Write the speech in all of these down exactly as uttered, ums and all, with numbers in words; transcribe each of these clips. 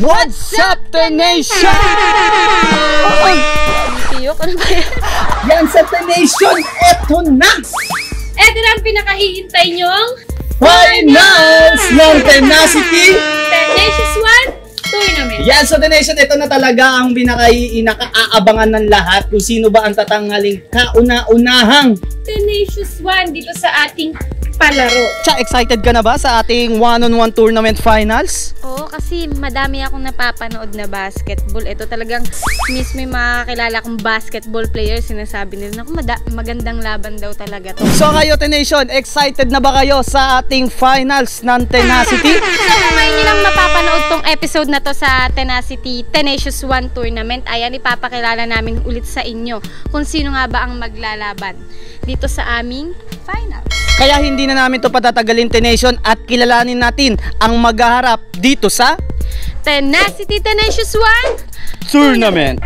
What's up, Tenation? Oh! Tiyok, ano ba yan? Yan sa Tenation, eto na! Eto na ang pinakahihintay niyong finals ng Tenacity Tenacious One Tournament. Yan sa Tenation, eto na talaga ang pinaka-aabangan ng lahat kung sino ba ang tatanghaling kauna-unahang Tenacious One dito sa ating palaro. Cha, excited ka na ba sa ating one-on-one tournament finals? Oo, kasi madami akong napapanood na basketball. Ito talagang mismo yung makakilala kong basketball player. Sinasabi nila, naku, magandang laban daw talaga to. So kayo, Tenation, excited na ba kayo sa ating finals ng Tenacity? So kung ngayon nyo lang mapapanood tong episode na to sa Tenacity Tenacious One Tournament, ayan, ipapakilala namin ulit sa inyo kung sino nga ba ang maglalaban dito sa aming final. Kaya hindi na namin ito patatagalin, Tenation, at kilalanin natin ang maghaharap dito sa Tenacity Tenacious One Tournament.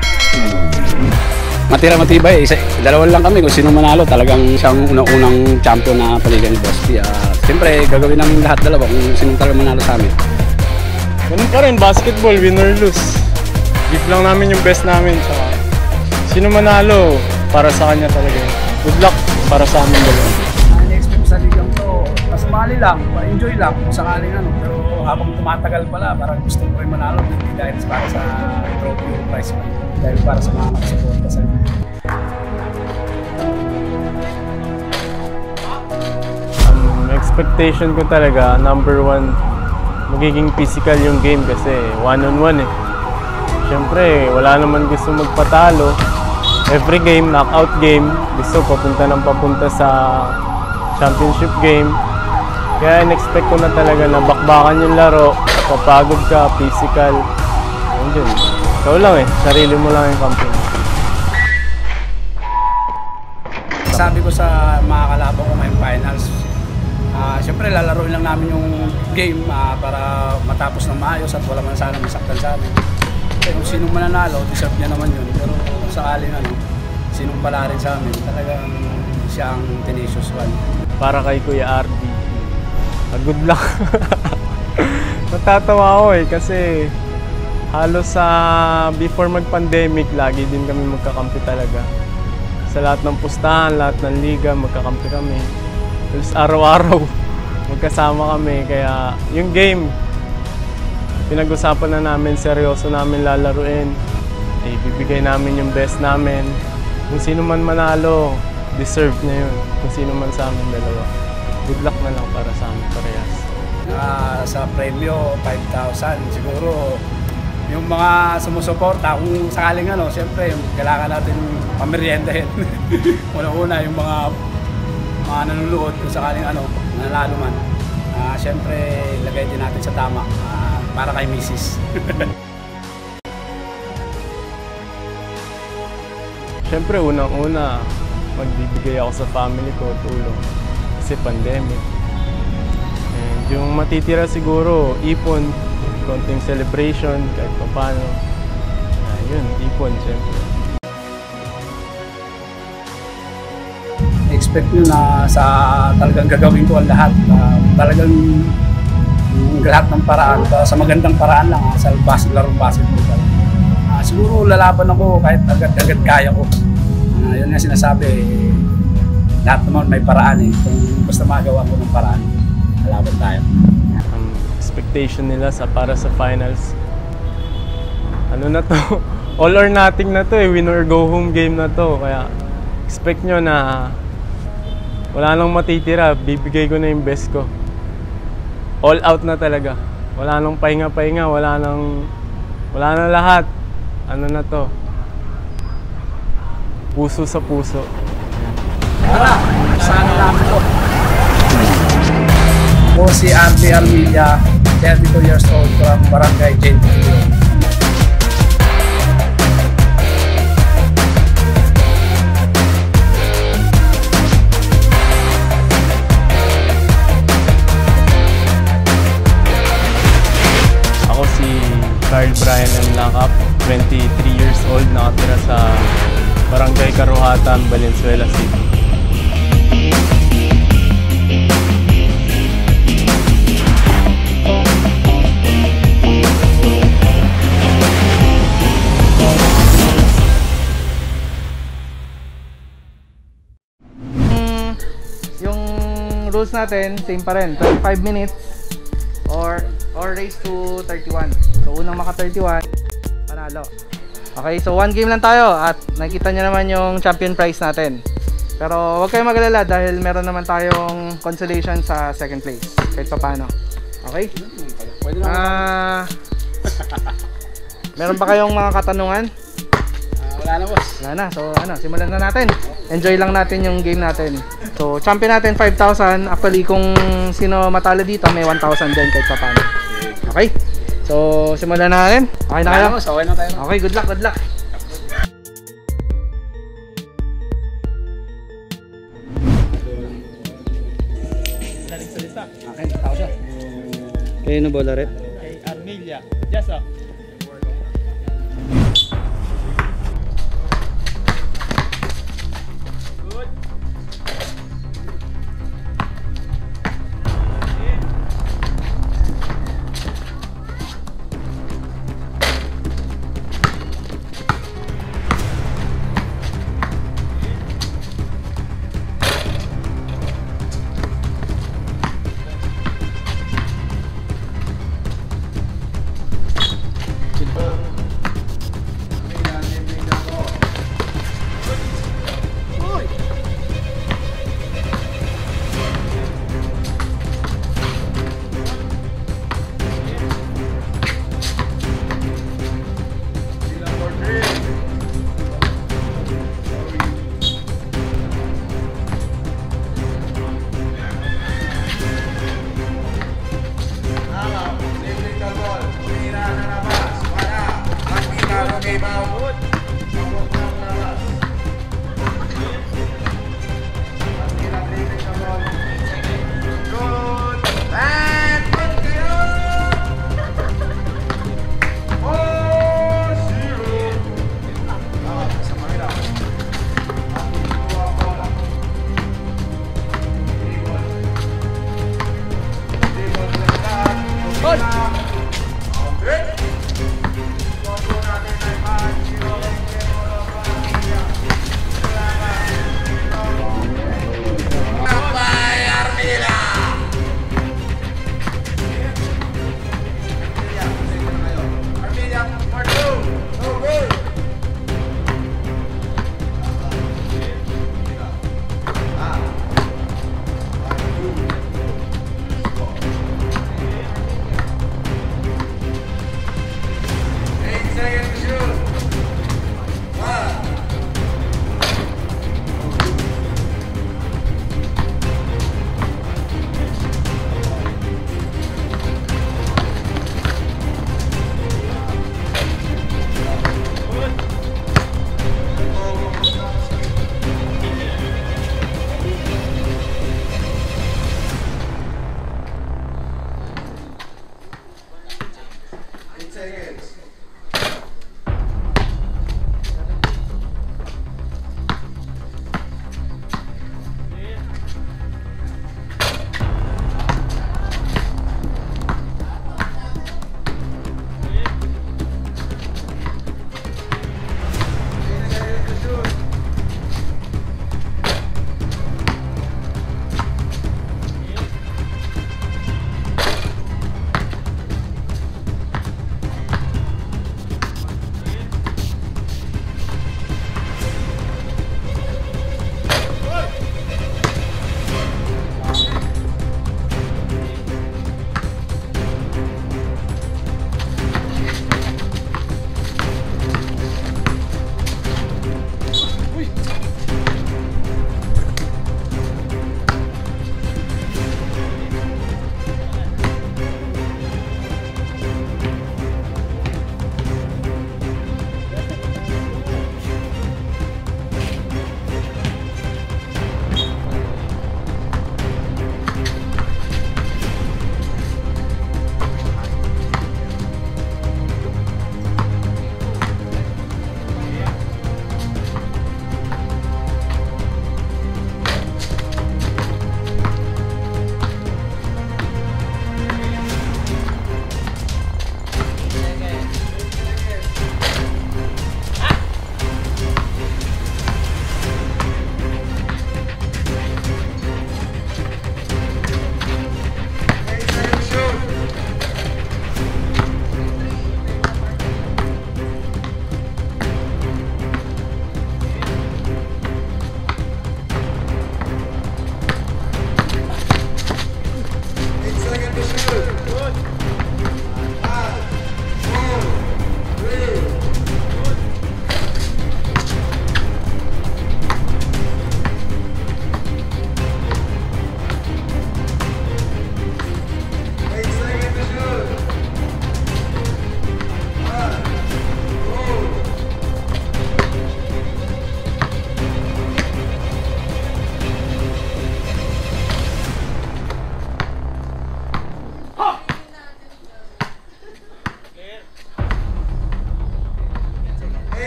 Matira matibay, isa, dalawa lang kami kung sino manalo. Talagang siyang unang-unang champion na paligan ni Boss P. At siyempre, gagawin namin lahat dalawa kung sino talaga manalo sa amin. Ganun ka rin, basketball, win or lose. Give lang namin yung best namin. Tsaka, sino manalo, para sa kanya talaga. Good luck para sa amin dalawa. Mali lang, ma-enjoy lang kung sakali na, no? Pero habang tumatagal pala, parang gusto ko rin manalo, hindi dahil para sa trophy o prize money, dahil para sa mga nakasuporta sa inyo. Um, expectation ko talaga, number one, magiging physical yung game kasi one-on-one eh. Siyempre, wala naman gusto magpatalo. Every game, knockout game, gusto papunta ng papunta sa championship game. Kaya in-expect ko na talaga na bakbakan yung laro, papagod ka, physical. Ayun dyan. Ikaw lang eh, sarili mo lang yung kampi. Sabi ko sa mga kalabang ko ngayong finals, uh, siyempre lalaroin lang namin yung game uh, para matapos ng maayos at wala man sana masaktan sa amin. Pero sino mananalo, deserve niya naman yun. Pero kung sakali na, no, sinong pala rin sa amin, talagang siyang tenacious one. Para kay Kuya Ardy, good luck. Matatawa ako eh kasi halos sa uh, before mag-pandemic lagi din kami magkakampi talaga. Sa lahat ng pustahan, lahat ng liga, magkakampi kami. Tapos araw-araw magkasama kami kaya yung game pinag-usapan na namin, seryoso namin lalaruin. Ibibigay namin yung best namin. Kung sino man manalo, deserve niya yun. Kung sino man sa amin dalawa. Good luck na lang para sa amin, parehas. Uh, sa premyo, five thousand. Siguro, yung mga sumusuporta, kung sakaling ano, siyempre, kailangan natin pameriendahin. Una-una, yung mga, mga nanunood, kung sakaling ano, nanalo man. Uh, siyempre, ilagay din natin sa tama uh, para kay misis. Siyempre, unang-una, magbibigay ako sa family ko, tulong. Kasi pandemic. And yung matitira siguro, ipon, konting celebration, kahit pa paano. Ayun, ipon, siyempre. Expect nyo na sa talagang gagawin ko ang lahat. Uh, talagang yung lahat ng paraan, uh, sa magandang paraan lang, uh, sa larong basketball. Uh, siguro lalaban ako kahit agad-agad kaya ko. Uh, yun nga sinasabi, eh, lahat naman may paraan eh. Kung basta magawa ko ng paraan, halaban tayo. Um, expectation nila sa para sa finals, ano na to? All or nothing na to eh. Win or go home game na to. Kaya expect nyo na wala nang matitira. Bibigay ko na yung best ko. All out na talaga. Wala nang pahinga-pahinga. Wala nang, wala na lahat. Ano na to? Puso sa puso. Tara! Sana namin po. Po si Ardy Armilla, thirty-two years old from Barangay Jed. Ako si Carl Bryan Langkap, twenty-three years old, nakatira sa Barangay Karuhatan, Valenzuela City. rules natin, same pa rin, twenty-five minutes or or race to thirty-one. So unang maka thirty-one, panalo. Okay, so one game lang tayo at nakita nyo naman yung champion prize natin. Pero huwag kayong magalala dahil meron naman tayong consolation sa second place kahit pa paano. Okay? Ah, uh, meron pa kayong mga katanungan? Wala na, boss. Wala na. So ano, simulan na natin. Enjoy lang natin yung game natin. So champion natin five thousand. Actually kung sino matalo dito may one thousand din kahit pa paano. Okay? So simulan na natin. Okay na kayo? Okay na tayo. Okay, good luck, good luck. Okay, tao siya. Kayo na bola rep? Kay Armilla. Yes, sir.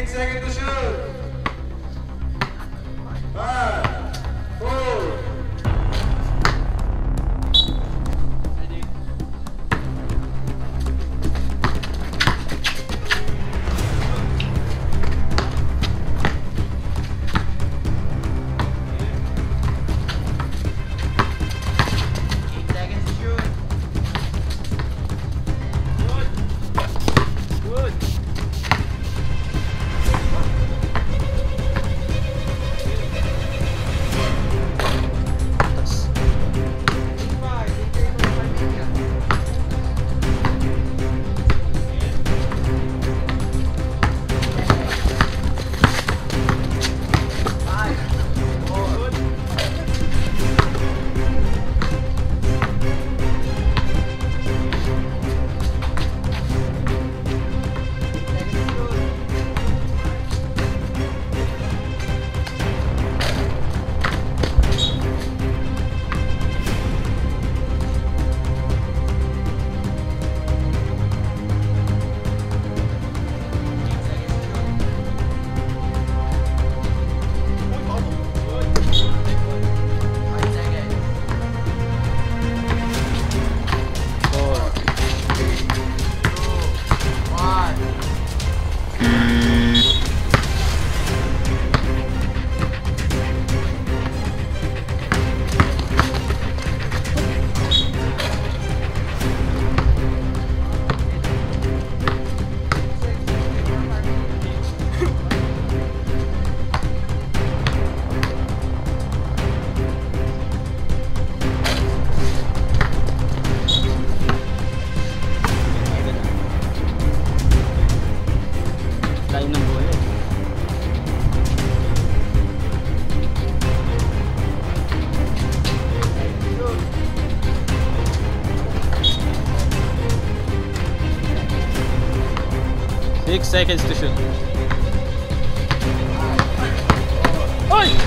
eight seconds to shoot. five, four, seconds to shoot. Oy!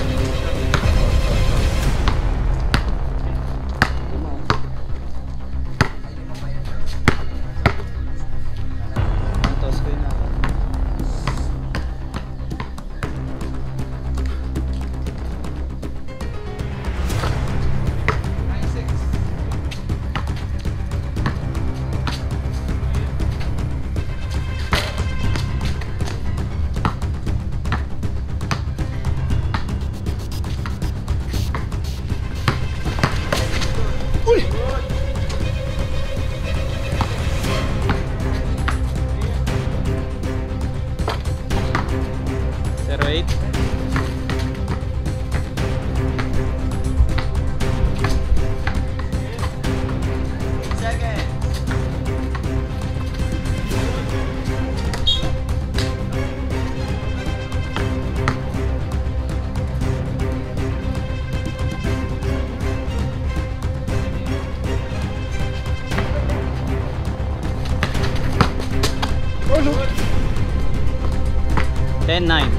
ten nine.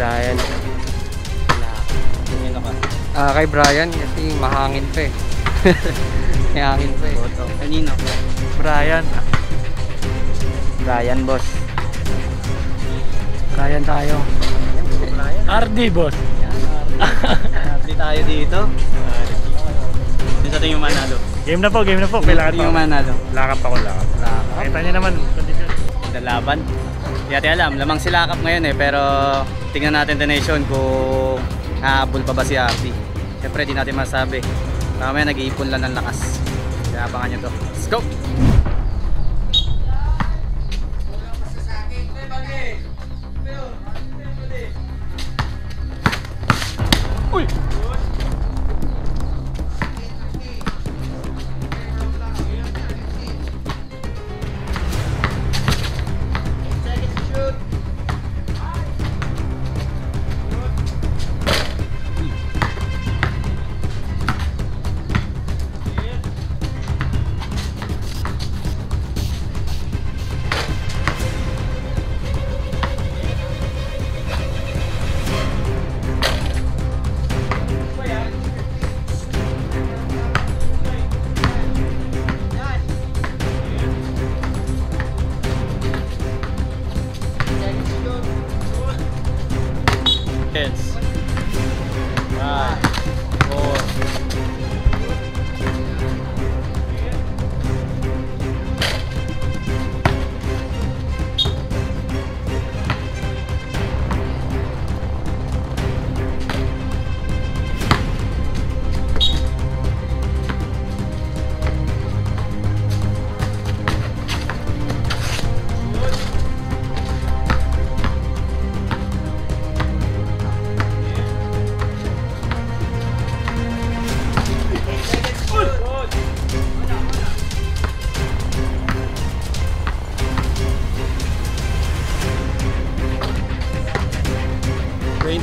Brian. Tingin ako. Ah, kay Brian kasi mahangin pa eh. May hangin pa eh. Kanino? Brian. Brian, boss. Brian tayo. Ardy, boss. Ardy tayo dito. Dito natin yung Manalo. Game na po, game na po. May lakad pa yung Manalo. Lakad pa ko, lakad. Nakita niyo naman. Dalaban. Di natin alam, lamang si Lakap ngayon eh. Pero tingnan natin the nation kung haabol pa ba si Ardy. Siyempre, di natin masabi. Mamaya nag-iipon lang ng lakas. Kaya abangan nyo to. Let's go! Uy!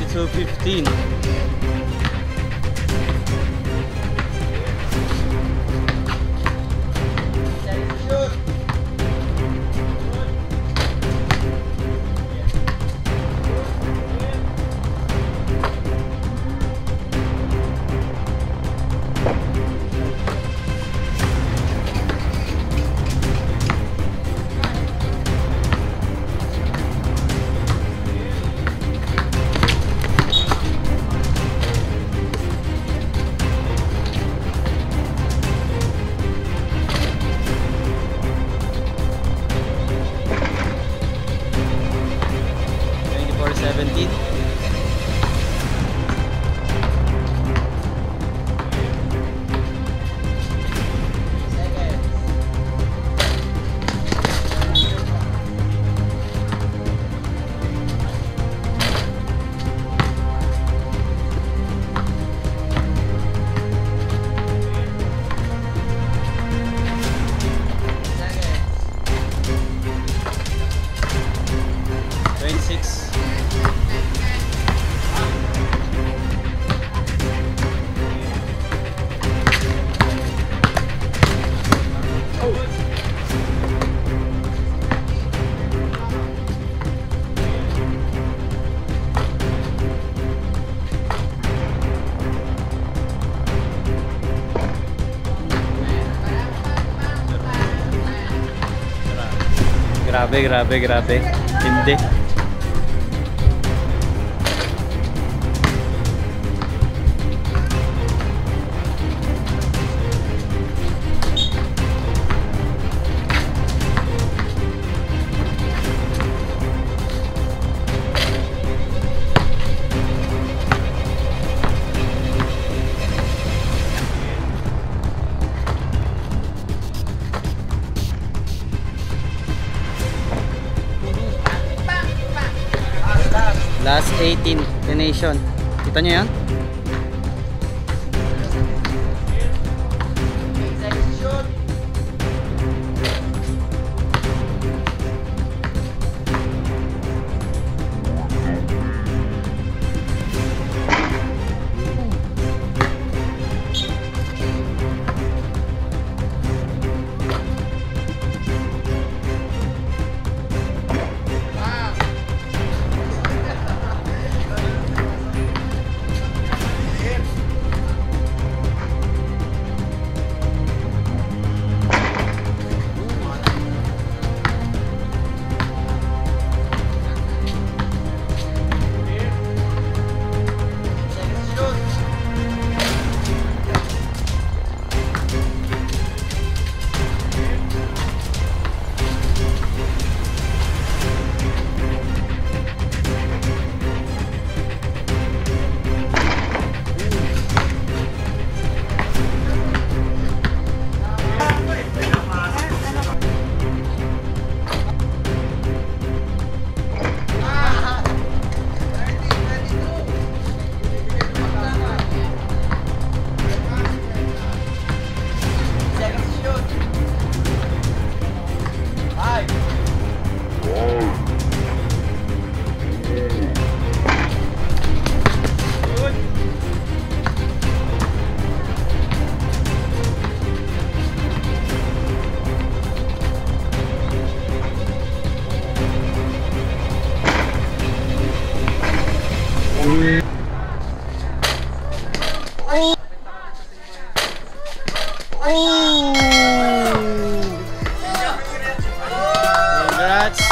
twenty-two fifteen. Grabe, grabe, grabe. Hindi. Last eighteen, the nation. Kita nyo yan? Oh! Oh! Congrats!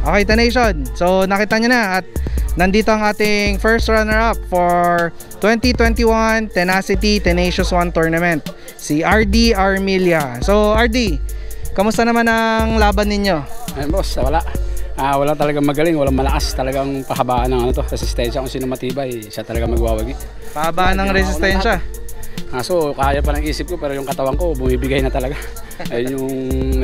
Okay, Tenation. So nakita nyo na at nandito ang ating first runner-up for twenty twenty-one Tenacity Tenacious One Tournament, si Ardy Armilla. So Ardy, kamusta naman ang laban ninyo? Ayun boss, wala. Ah, wala talagang magaling, walang malakas. Talagang pahabaan ng ano to, resistensya. Kung sino matibay, siya talaga magwawagi. Pahabaan ng resistensya? Ah, so kaya pa ng isip ko, pero yung katawan ko bumibigay na talaga. Ayun yung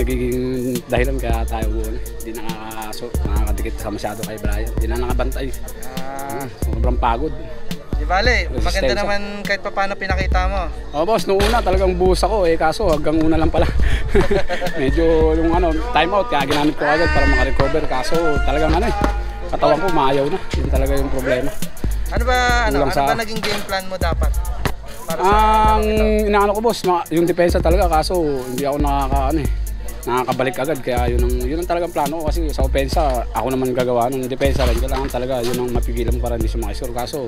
nagiging dahilan kaya tayo buwan. Hindi nakakaso, nakakadikit sa masyado kay Brian. Hindi na nakabantay. Ah, sobrang pagod. Di bale, maganda naman kahit pa paano pinakita mo. Oh boss, nung una talagang buhos ako eh, kaso hanggang una lang pala. Medyo yung ano, time out, kaya ginamit ko agad para makarecover. Kaso talagang ano eh, katawan ko maayaw na. Yun talaga yung problema. Ano ba, ano, ano sa... ba naging game plan mo dapat? Para sa ang inaano ko boss, yung depensa talaga, kaso hindi ako nakaka, ano eh, nakakabalik agad. Kaya yun ang, yun ang talagang plano ko, kasi sa opensa ako naman gagawa. Nung depensa rin, kailangan talaga yun ang mapigilan para hindi sumakisor. Kaso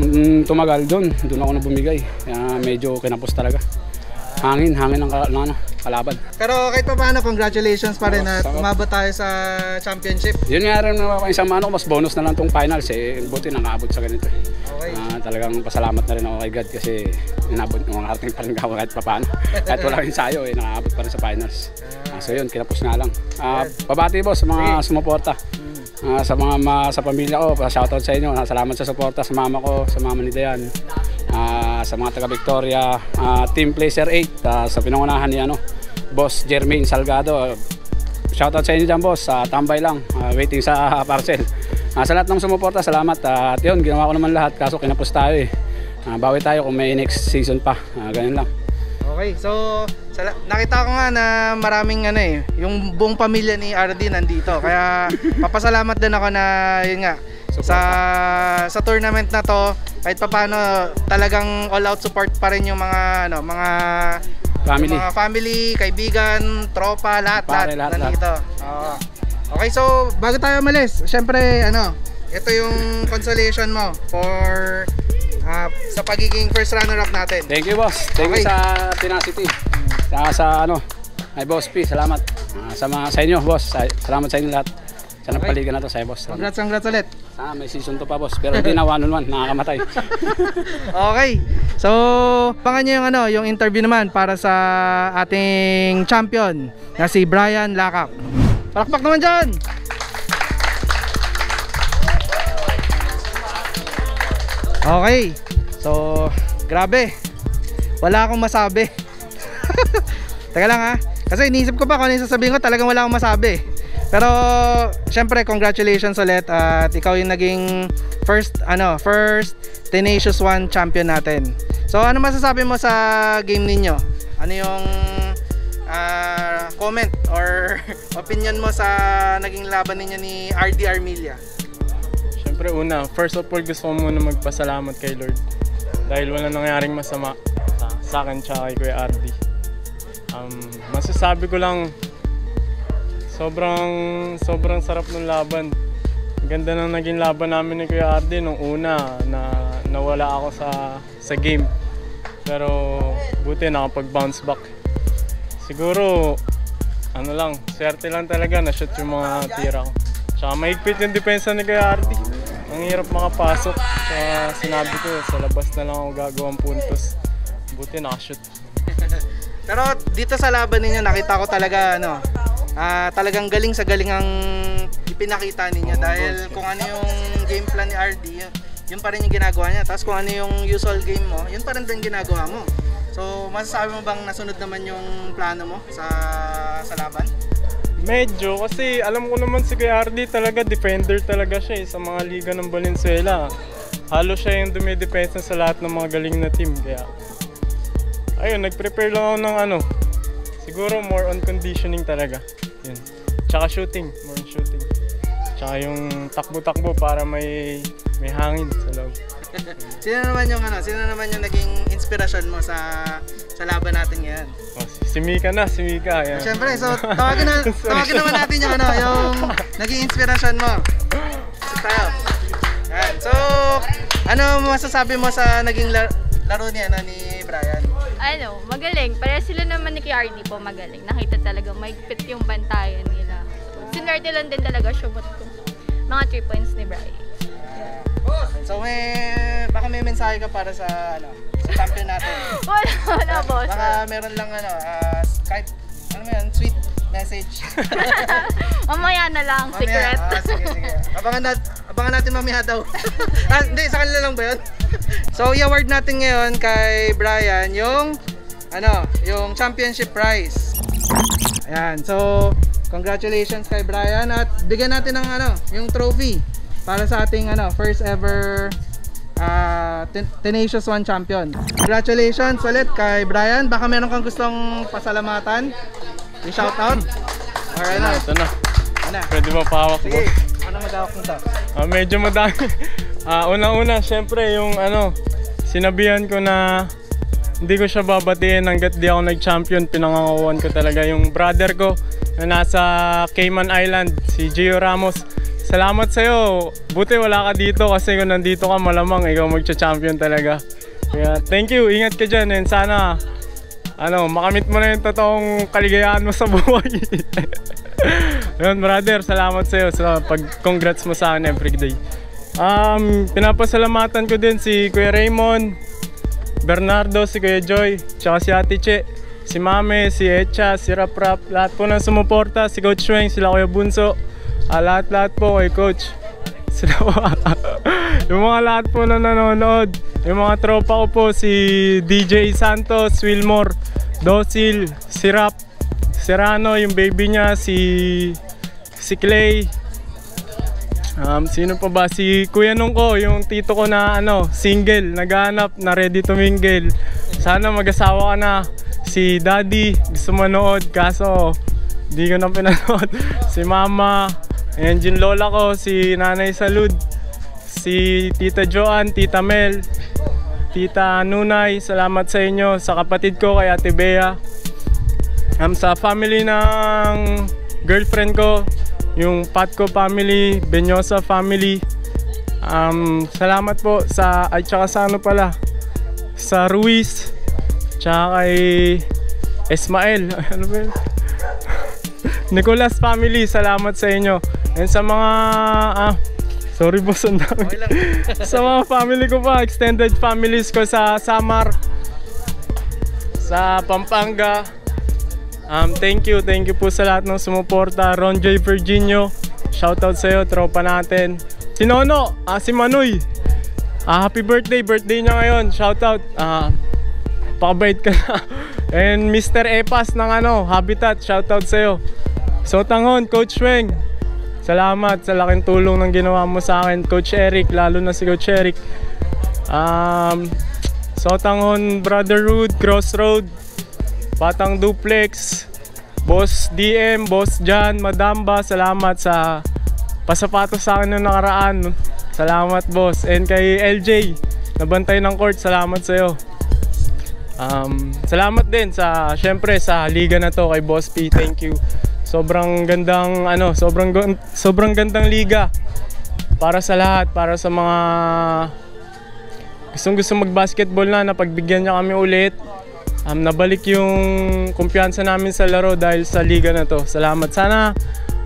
Mm, tumagal doon, doon ako na bumigay. Uh, medyo kinapos talaga. Hangin, hangin ang kal ano, kalaban. Pero kahit pa paano, congratulations pa rin at umabot tayo sa championship. Yun nga rin naman isang mano, mas bonus na lang tong finals eh. Buti nakaabot sa ganito. Okay. Uh, talagang pasalamat na rin ako kay God kasi inabot ng ating paringawa kahit pa paano. Kahit walang ensayo eh, nakaabot pa rin sa finals. Uh, so yun, kinapos na lang. Uh, pabati boss sa mga sumuporta. Uh, sa mga ma, sa pamilya ko, shoutout sa inyo. Salamat sa suporta sa mama ko, sa mama ni Dayan. Uh, sa mga taga Victoria, uh, Team Placer eight, uh, sa pinangunahan ni ano, Boss Jermaine Salgado. Uh, shoutout sa inyo dyan boss, uh, tambay lang, uh, waiting sa uh, parcel. Uh, sa lahat ng sumuporta, salamat. Uh, at yun, ginawa ko naman lahat, kaso kinapos tayo eh. Uh, bawi tayo kung may next season pa, uh, ganyan lang. Okay, so nakita ko nga na maraming ano eh, yung buong pamilya ni Ardy nandito. Kaya papasalamat din ako na yun nga support sa pa. Sa tournament na to, kahit papaano talagang all out support pa rin yung mga ano, mga family, mga family, kaibigan, tropa, lahat Pare, lahat, lahat nandito. Oo. Okay, so bago tayo umalis, syempre ano, ito yung consolation mo for Uh, sa pagiging first runner-up natin. Thank you boss. Thank okay. you sa Tenacity. Sa, sa ano, ay Boss P, salamat. Uh, sa mga sa inyo boss, sa, salamat sa inyo lahat. Sana okay. Napaligan na to sa boss. Congrats, congrats ulit. Ah, may season to pa boss, pero hindi na one on one, nakakamatay. Okay. So, abangan niyo yung ano, yung interview naman para sa ating champion na si Brian Lakak. Palakpak naman diyan. Okay, so grabe, wala akong masabi. Teka lang ha, kasi iniisip ko pa kung ano yung sasabihin ko, talagang wala akong masabi. Pero syempre congratulations ulit at ikaw yung naging first, ano, first Tenacious One champion natin. So ano masasabi mo sa game ninyo? Ano yung uh, comment or opinion mo sa naging laban ninyo ni Ardy Armilla? Siyempre una, first of all gusto ko muna magpasalamat kay Lord dahil wala nangyaring masama sa, sa akin tsaka kay Kuya Ardy. Um, masasabi ko lang, sobrang sobrang sarap ng laban. Ganda ng naging laban namin ni Kuya Ardy nung una na nawala ako sa, sa game. Pero buti nakapag-bounce back. Siguro, ano lang, swerte lang talaga na shoot yung mga tira ko. Tsaka mahigpit yung depensa ni Kuya Ardy. Ang hirap makapasok, kaya sinabi ko sa labas na lang ako gagawang puntos. Buti nakashoot. Pero dito sa laban ninyo nakita ko talaga ano, uh, talagang galing sa galing ang ipinakita ninyo. Oh, dahil gosh, kung ano yung game plan ni Ardy, yun pa rin yung ginagawa niya. Tapos kung ano yung usual game mo, yun pa rin din ginagawa mo. So masasabi mo bang nasunod naman yung plano mo sa, sa laban? Medyo, kasi alam ko naman si Kuya Ardy talaga, defender talaga siya eh, sa mga liga ng Valenzuela. Halos siya yung dumidepensa sa lahat ng mga galing na team. Kaya, ayun, nag-prepare lang ako ng ano, siguro more on conditioning talaga. Yun. Tsaka shooting, more on shooting. Tsaka yung takbo-takbo para may, may hangin sa loob. Sino naman yung ano, sino naman yung naging inspirasyon mo sa, sa laban natin ngayon? Oh, Si Mika na, si Mika. Ayan. Siyempre, so tawagin, na, tawagin naman natin yung, ano, yung naging inspirasyon mo. So, tayo. Ayan. So, ano masasabi mo sa naging lar laro niya na ni Brian? Ano, magaling. Pareha sila naman ni Ardy po magaling. Nakita talaga, may fit yung bantayan nila. So, sinwerte lang din talaga siya but mga three points ni Brian. So may, baka may mensahe ka para sa ano, sa champion natin. Wala, wala boss. Baka meron lang ano, uh, kahit ano yan, sweet message. Mamaya na lang, mamaya, secret. Ah, sige, sige. Abangan, nat abangan natin mamaya daw. Ah, hindi, sa kanila lang ba yun? So i-award natin ngayon kay Brian yung, ano, yung championship prize. Ayan, so congratulations kay Brian at bigyan natin ng ano, yung trophy. Para sa ating ano, first ever uh, ten Tenacious One Champion. Congratulations ulit kay Brian. Baka meron kang gustong pasalamatan. I-shout out. Alright na. Ito na. Ano? Pwede mo pahawak mo. Ano madawak mo to? Uh, medyo madami. Uh, Una-una, syempre yung ano, sinabihan ko na hindi ko siya babatiin hanggat di ako nag-champion. Pinangangawan ko talaga yung brother ko na nasa Cayman Island, si Gio Ramos. Salamat sa'yo. Buti wala ka dito kasi kung nandito ka malamang ikaw magcha-champion talaga. Kaya thank you. Ingat ka dyan and sana ano, makamit mo na yung totoong kaligayahan mo sa buhay. Yun, brother, salamat sa'yo sa pag-congrats mo sa akin everyday. Um, pinapasalamatan ko din si Kuya Raymond Bernardo, si Kuya Joy, tsaka si Ate Che, si Mame, si Echa, si Rap Rap, lahat po ng sumuporta, si Coach Schweng, sila Kuya Bunso. Ah, lahat-lahat po kay Coach. Yung mga lahat po na nanonood, yung mga tropa ko po, si D J Santos, Wilmore Docile, si Rap, si Rano, yung baby niya, si si Clay, um, sino pa ba, si Kuya Nung ko, yung tito ko na ano, single, naghahanap, na ready to mingle. Sana mag-asawa ka na. Si Daddy, gusto manood, kaso di ko na pinanood. Si Mama, ayan yung lola ko, si Nanay Salud, si Tita Joan, Tita Mel, Tita Nunay, salamat sa inyo, sa kapatid ko kay Ate Bea, um, sa family ng girlfriend ko, yung Patco family, Benyosa family, um, salamat po sa, ay tsaka sa ano pala, sa Ruiz, tsaka kay Ismael, ano ba yun? Nicolas family, salamat sa inyo. And sa mga ah, sorry boss, ang dami. Sa mga family ko pa, extended families ko sa Samar, sa Pampanga. Um, thank you, thank you po sa lahat ng sumuporta. Ronjay, Virgilio, shoutout sa iyo, tropa natin. Si Nono, ah, si Manoy. Ah, happy birthday, birthday niya ngayon. Shoutout. Ah, pakabait ka na. And Mister Epas ng ano, Habitat, shoutout sa iyo. So tanghon, Coach Weng, salamat sa laking tulong ng ginawa mo sa akin. Coach Eric, lalo na si Coach Eric. Um, so tanghon, Brotherhood, Crossroad, Batang Duplex, Boss D M, Boss Jan Madamba, salamat sa pasapato sa akin noong nakaraan. Salamat, boss. And kay L J, nabantay ng court, salamat sa iyo. Um, salamat din sa, syempre sa liga na to kay Boss P, thank you. Sobrang gandang ano, sobrang sobrang gandang liga para sa lahat, para sa mga gustong gusto mag-basketball na, napagbigyan niya kami ulit. Um, nabalik yung kumpiyansa namin sa laro dahil sa liga na to. Salamat. Sana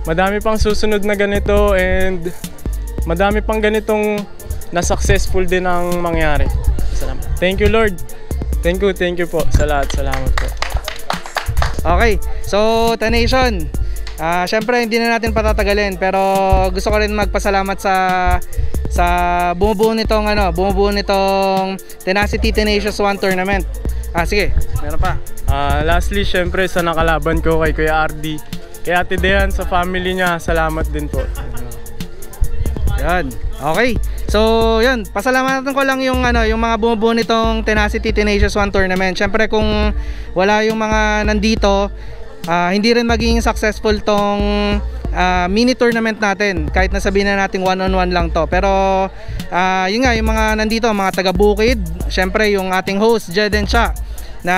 madami pang susunod na ganito and madami pang ganitong na successful din ang mangyari. Salamat. Thank you, Lord. Thank you, thank you po sa lahat. Salamat po. Okay, so Tenation, uh, syempre hindi na natin patatagalin pero gusto ko rin magpasalamat sa sa bumubuo nitong ano, bumubuo nitong Tenacity Tenacious One Tournament. Ah sige, meron pa. Uh, lastly, syempre sa nakalaban ko kay Kuya Ardy, kay Ate Dean, sa family niya, salamat din po. Yan. Okay. So, yun. Pasalamatan ko lang yung ano, yung mga bumubuo nitong Tenacity Tenacious One Tournament. Syempre kung wala yung mga nandito, uh, hindi rin magiging successful tong uh, mini tournament natin. Kahit nasabihin na nating one-on-one lang to. Pero uh, yun nga, yung mga nandito, mga taga-Bukid, syempre yung ating host Jed and Cha na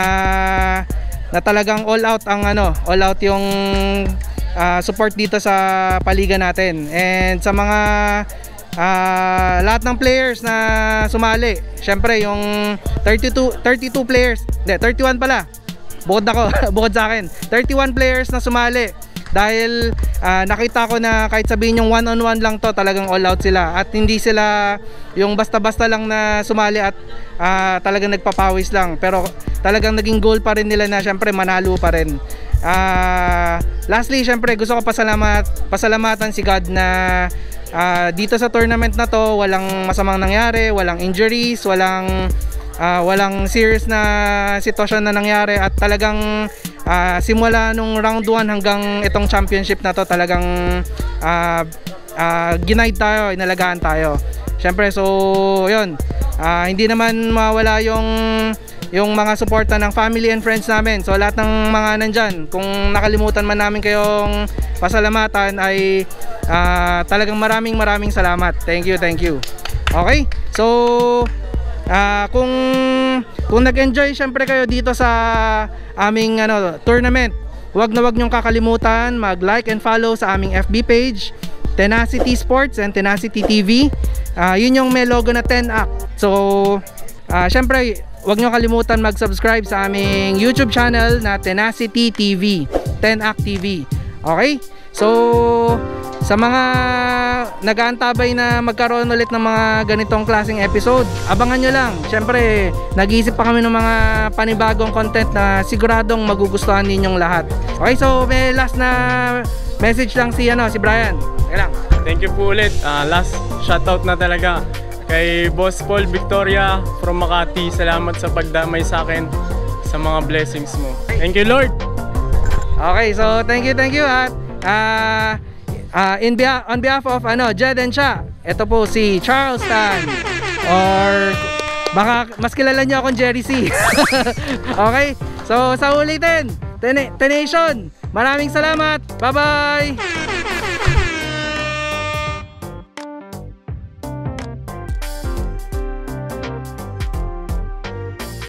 na talagang all out ang ano, all out yung uh, support dito sa paliga natin. And sa mga uh, lahat ng players na sumali, syempre yung thirty-two players, hindi, thirty-one pala. Bukod ako, bukod sa akin. thirty-one players na sumali. Dahil uh, nakita ko na kahit sabihin yung one on one lang to, talagang all out sila. At hindi sila yung basta-basta lang na sumali at uh, talagang nagpapawis lang. Pero talagang naging goal pa rin nila na syempre manalo pa rin. uh, Lastly, syempre gusto ko pasalamat, pasalamatan si God na uh, dito sa tournament na to walang masamang nangyari, walang injuries, walang Uh, walang serious na sitwasyon na nangyari. At talagang uh, simula nung round one hanggang itong championship na to, talagang uh, uh, ginaid tayo, inalagaan tayo. Siyempre, so yun, uh, hindi naman mawala yung yung mga suporta ng family and friends namin. So lahat ng mga nandyan, kung nakalimutan man namin kayong pasalamatan, ay uh, talagang maraming maraming salamat. Thank you, thank you. Okay, so Uh, kung kung nag-enjoy syempre kayo dito sa aming ano, tournament, huwag na huwag nyong kakalimutan mag-like and follow sa aming F B page, Tenacity Sports and Tenacity T V. Uh, yun yung may logo na ten A C T. So uh, syempre huwag nyong kalimutan mag-subscribe sa aming YouTube channel na Tenacity T V, ten A C T T V. Okay? So sa mga nag-aantabay na magkaroon ulit ng mga ganitong klaseng episode, abangan nyo lang. Siyempre, nag-iisip pa kami ng mga panibagong content na siguradong magugustuhan ninyong lahat. Okay, so may last na message lang si, ano, si Brian. Sige lang. Thank you po ulit. Uh, last shoutout na talaga kay Boss Paul Victoria from Makati. Salamat sa pagdamay sa akin, sa mga blessings mo. Thank you, Lord. Okay, so thank you, thank you. At ah... Uh, Uh, in beha on behalf of ano, Jed and Cha, ito po si Charles Tan, or baka mas kilala niyo akong Jerry C. Okay, so sa ulitin, Tenation, maraming salamat, bye bye.